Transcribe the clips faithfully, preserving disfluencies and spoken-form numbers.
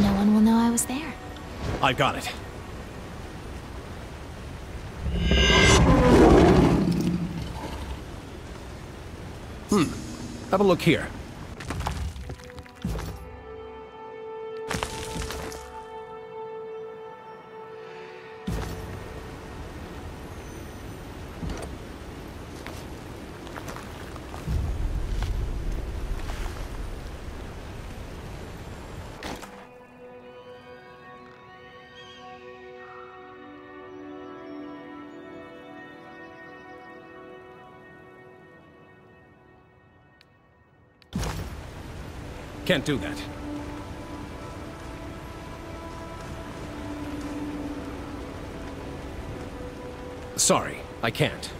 No one will know I was there. I've got it. Hmm. Have a look here. Can't do that. Sorry, I can't.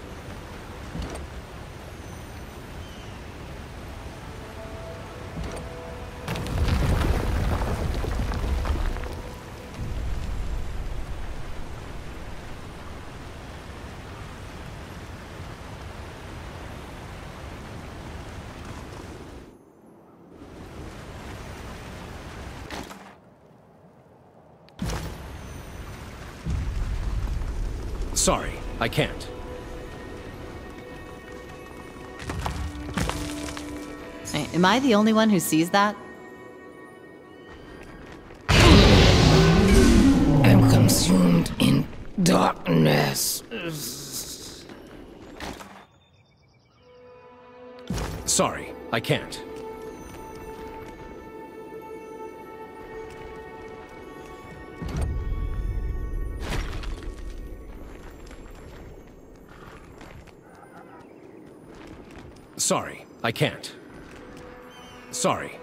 Sorry, I can't. Am I the only one who sees that? I'm consumed in darkness. Sorry, I can't. Sorry, I can't. Sorry.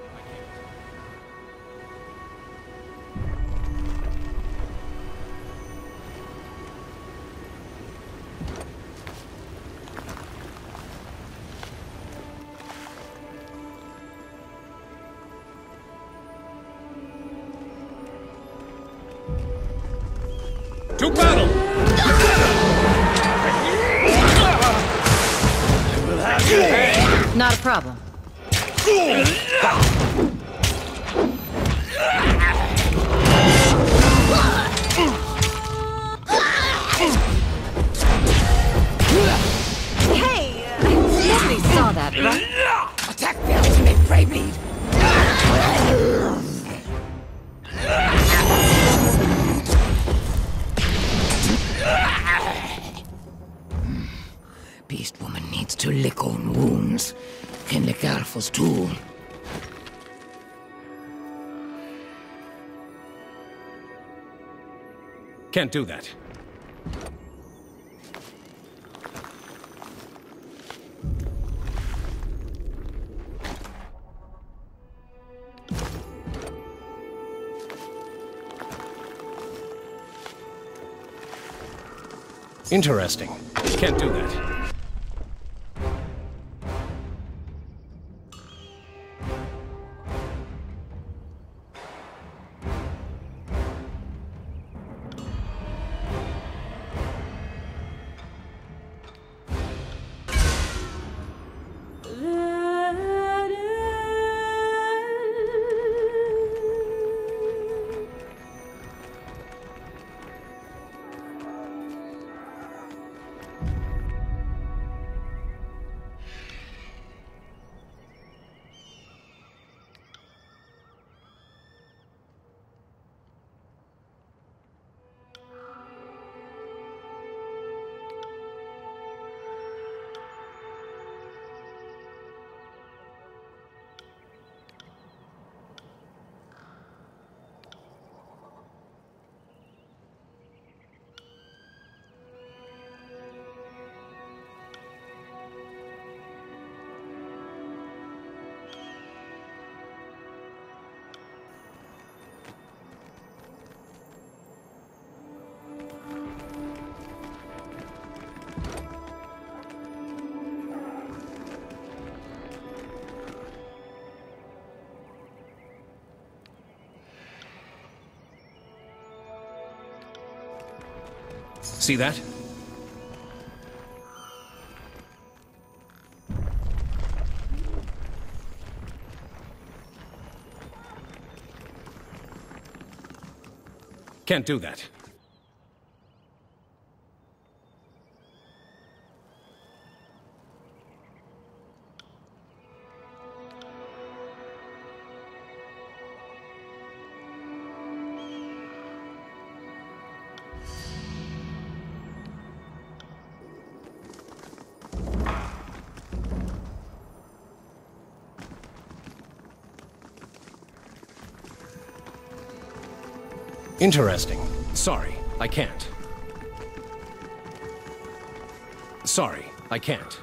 To battle! I will have your head. Not a problem. Hey! Nobody saw that, right? Attack the ultimate brave lead! Beast woman needs to lick on wounds. Can lick Arfful's too. Can't do that. Interesting. Can't do that. See that? Can't do that. Interesting. Sorry, I can't. Sorry, I can't.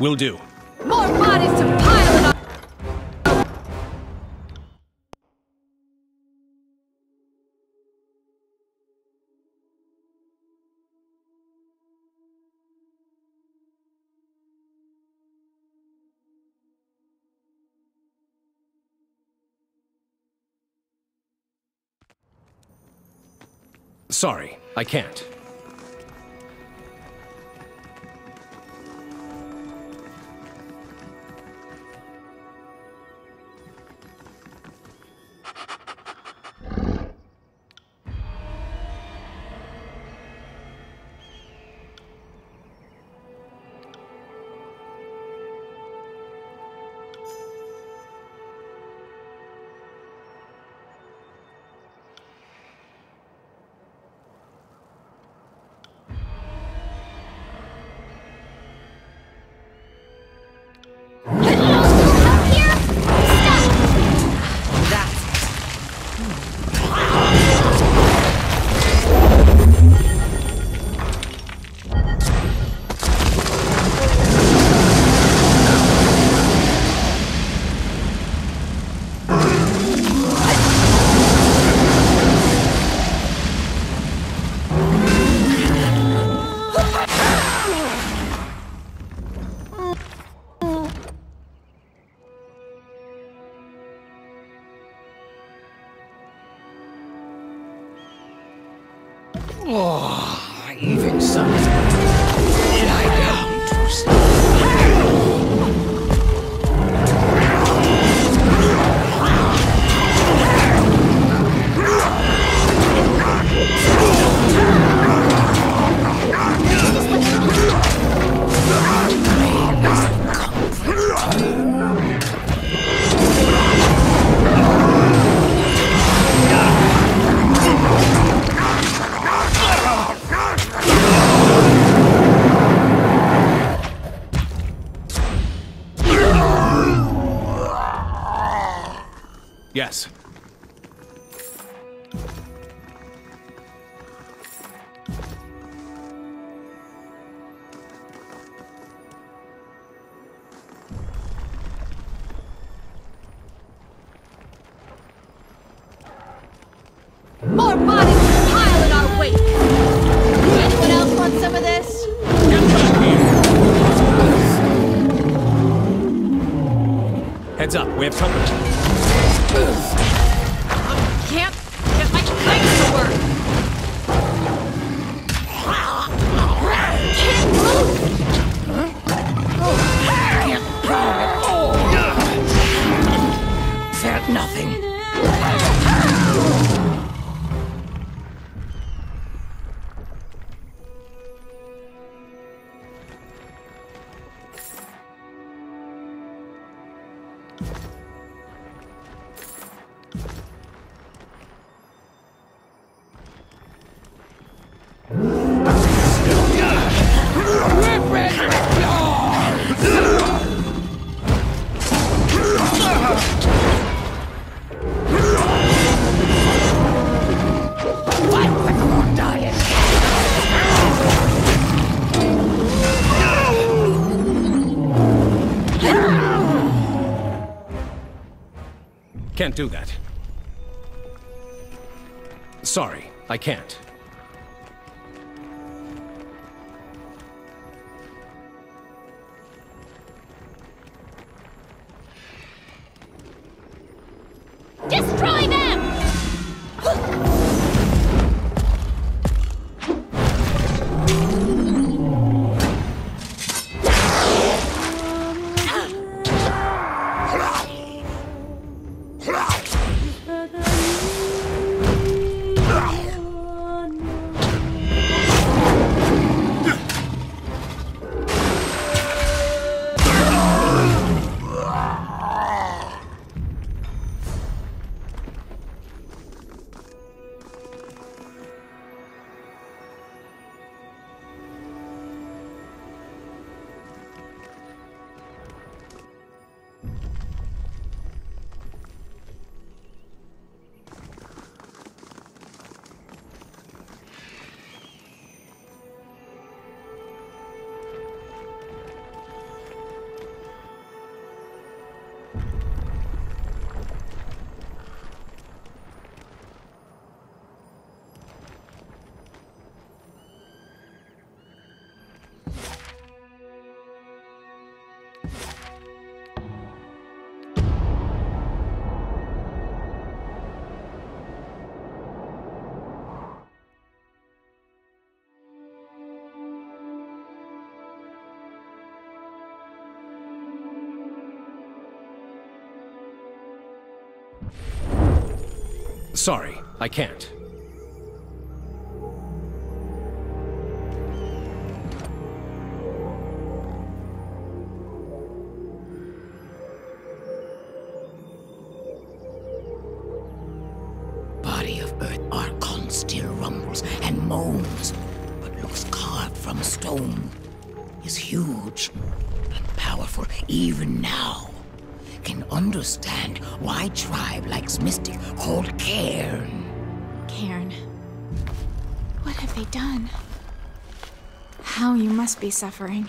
Will do. More bodies to pile it up. Sorry, I can't. Oh, even something. Lie down, Tosin. Yes. More bodies pile in our wake. Anyone else want some of this? Get back here. Heads up, we have company. I can't get my legs to work! Can't move! Felt nothing. Can't do that. Sorry, I can't. Destroy them! Sorry, I can't. Body of Earth Archon still rumbles and moans, but looks carved from stone. Is huge and powerful even now. Can understand why tribe likes mystic called Cairn. Cairn. What have they done? How you must be suffering.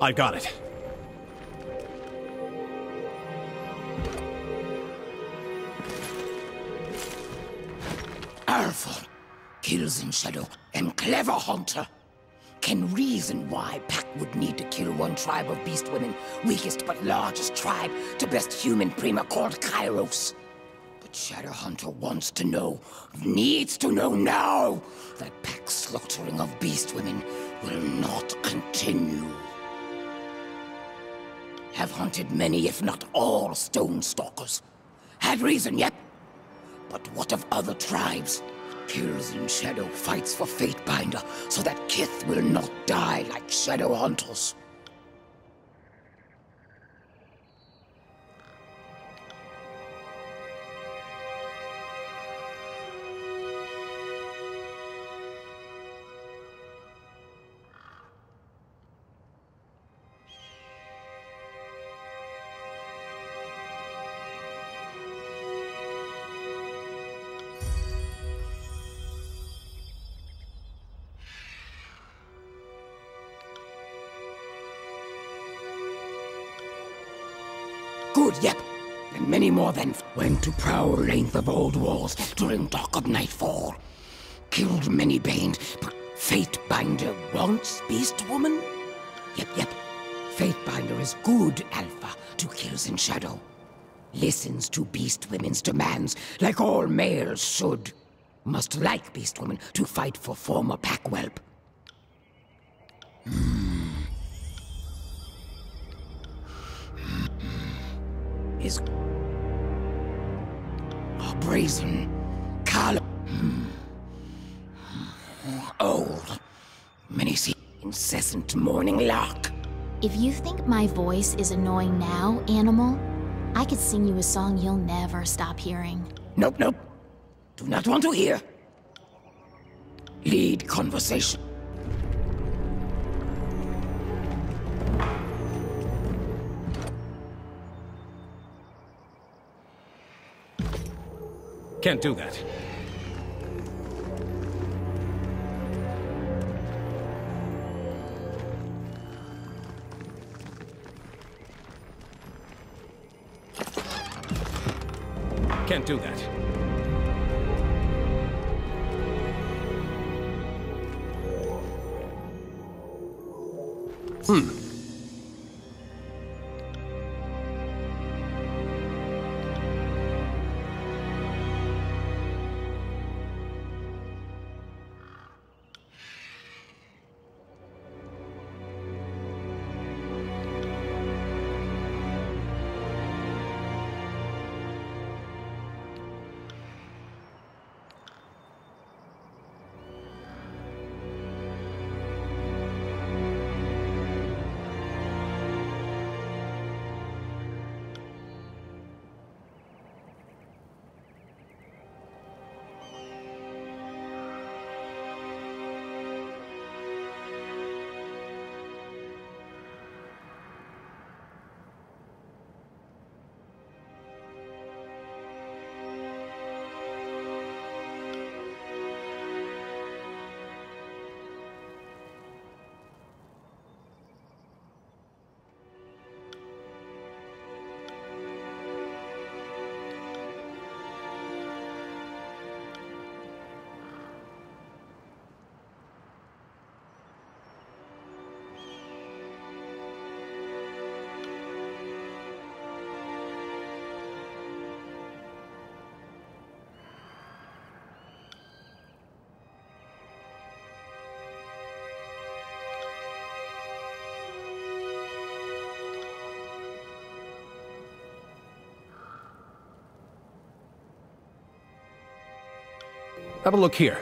I've got it. Arfful, Kyrzen Shadow, and Clever Hunter can reason why Pac would need to kill one tribe of beast women, weakest but largest tribe, to best human prima called Kairos. But Shadow Hunter wants to know, needs to know now, that Pac's slaughtering of beast women will not continue. Have hunted many, if not all, Stone Stalkers. Had reason, yep. But what of other tribes? Kyrzen Shadow fights for Fatebinder so that Kith will not die like Shadow Hunters. Yep, and many more than went to prowl length of old walls during dark of nightfall. Killed many baned, but Fatebinder wants beast woman? Yep, yep. Fatebinder is good alpha to Kyrzen Shadow. Listens to beast women's demands, like all males should. Must like beast woman to fight for former pack whelp. Hmm. Is oh, brazen, cal hmm. old, many see incessant morning lark. If you think my voice is annoying now, animal, I could sing you a song you'll never stop hearing. Nope, nope. Do not want to hear. Lead conversation. Can't do that. Can't do that. Hmm. Have a look here.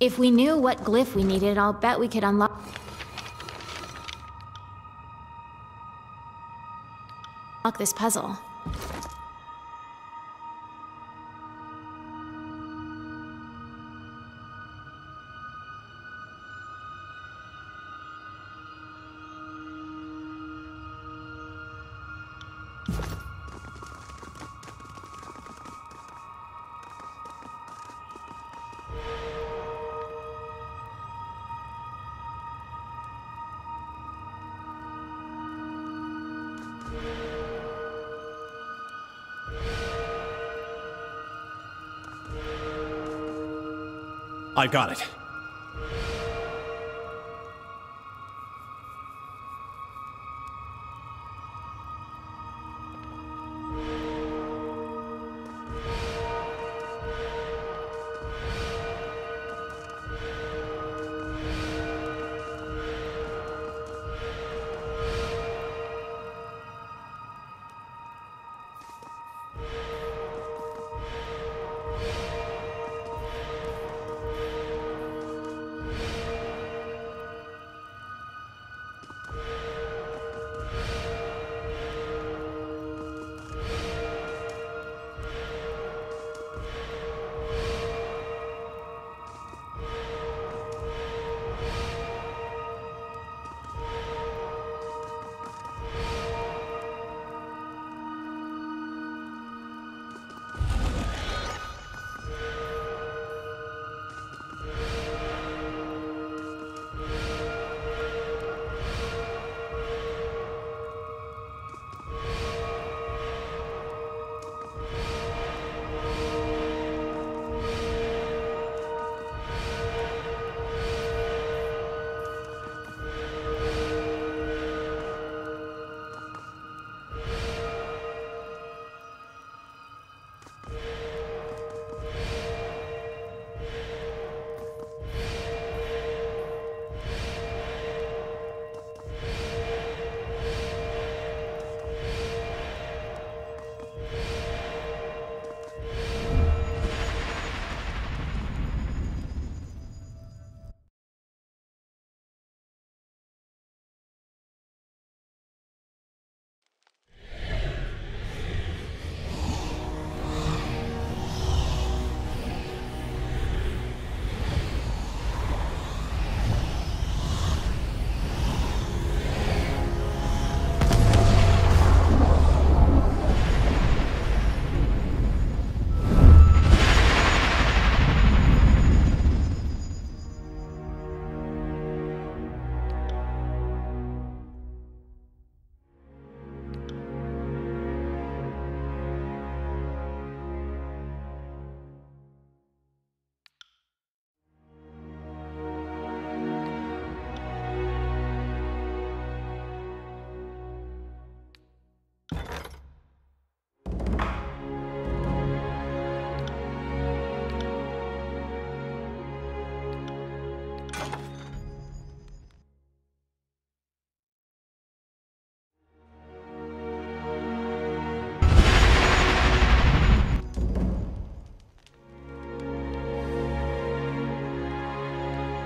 If we knew what glyph we needed, I'll bet we could unlock... this puzzle. I've got it.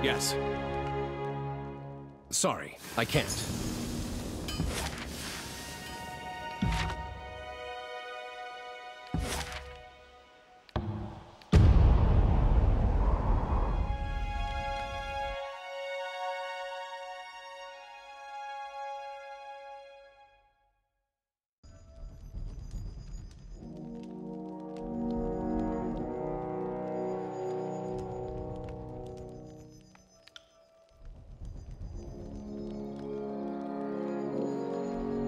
Yes. Sorry, I can't.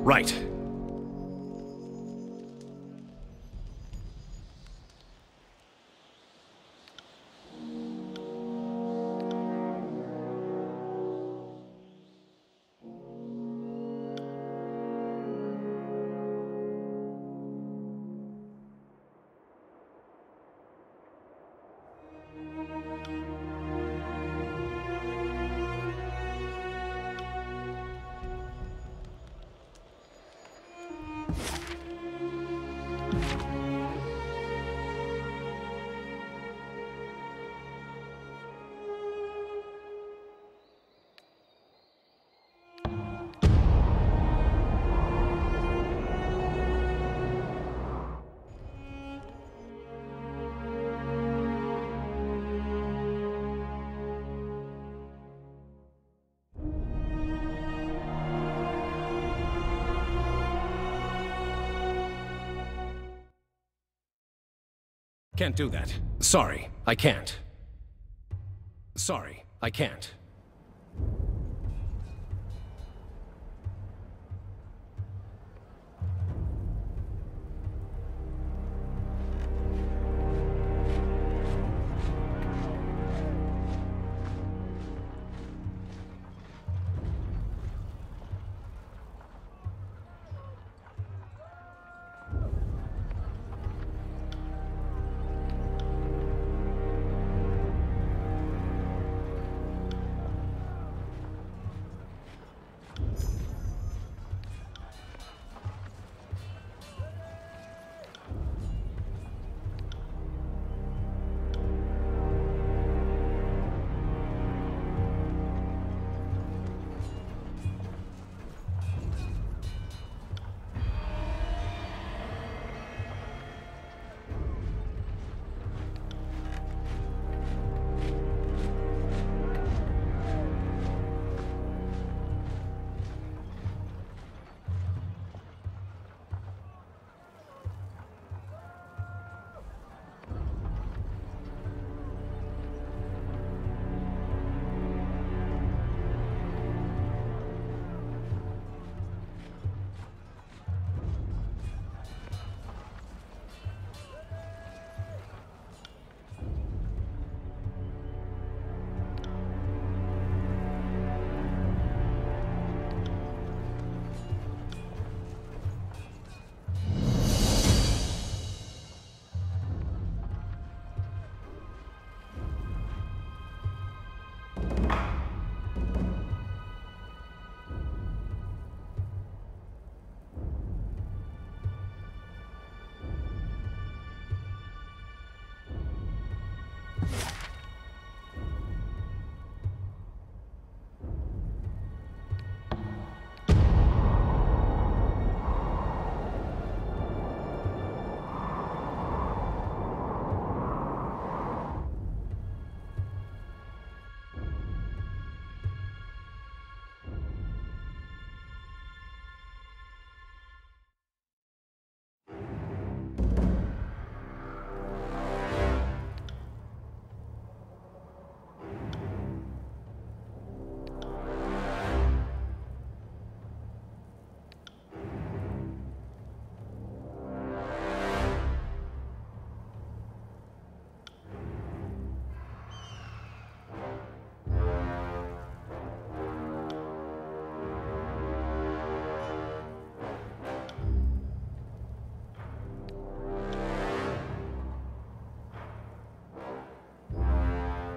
Right. Can't do that. Sorry, I can't. Sorry, I can't.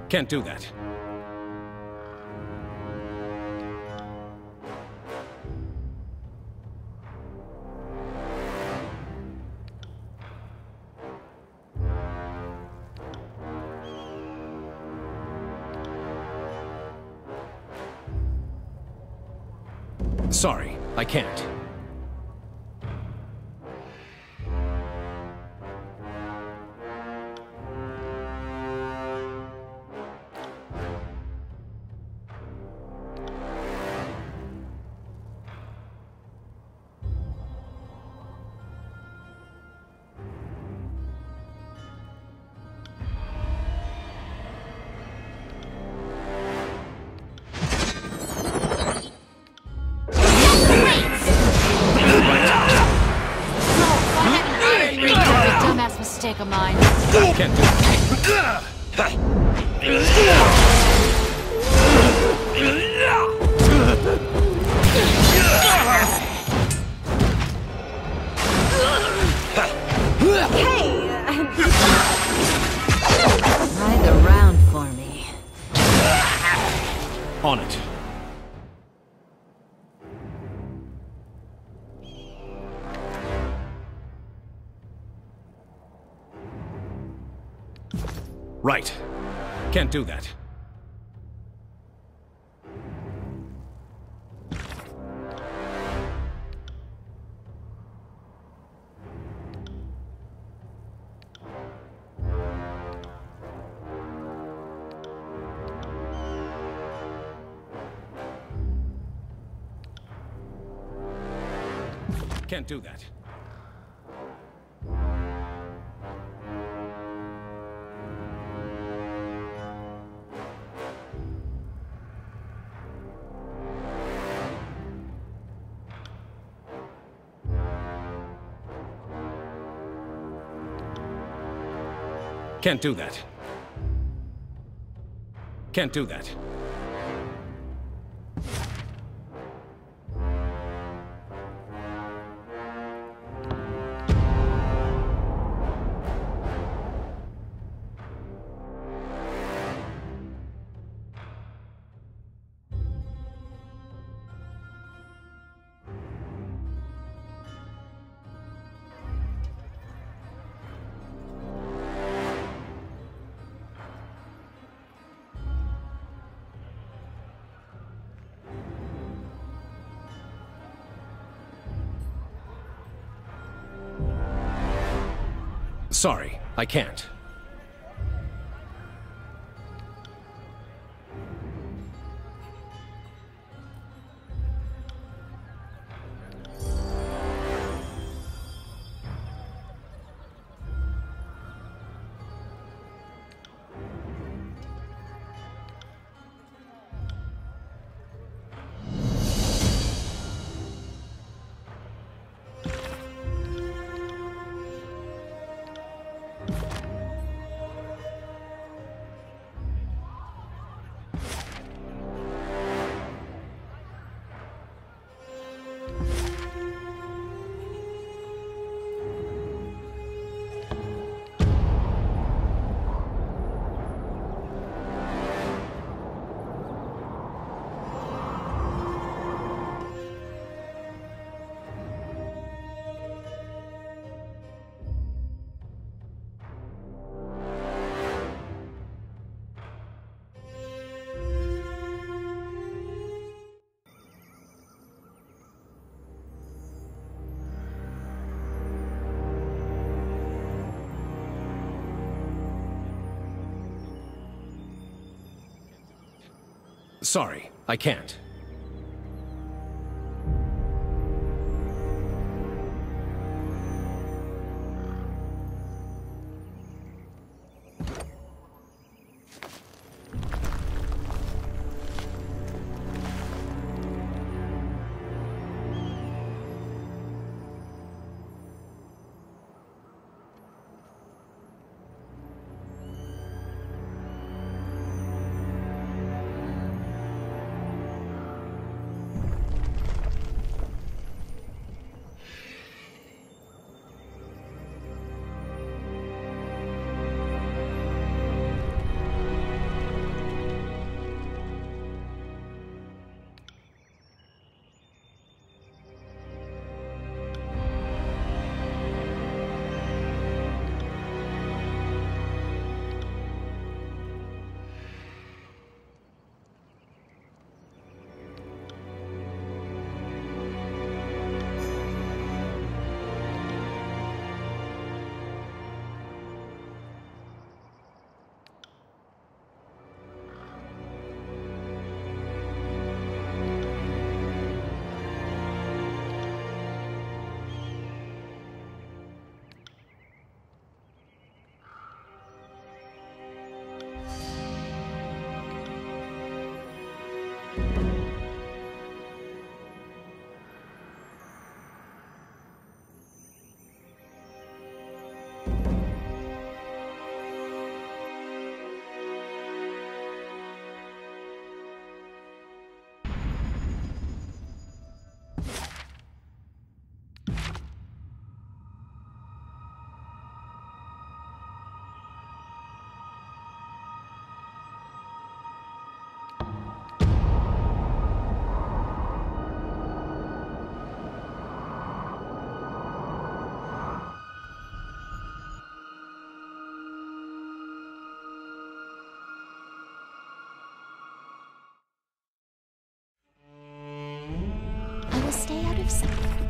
Can't do that. Sorry, I can't. Right. Can't do that. Can't do that. Can't do that. Can't do that. Sorry, I can't. Sorry, I can't. lives.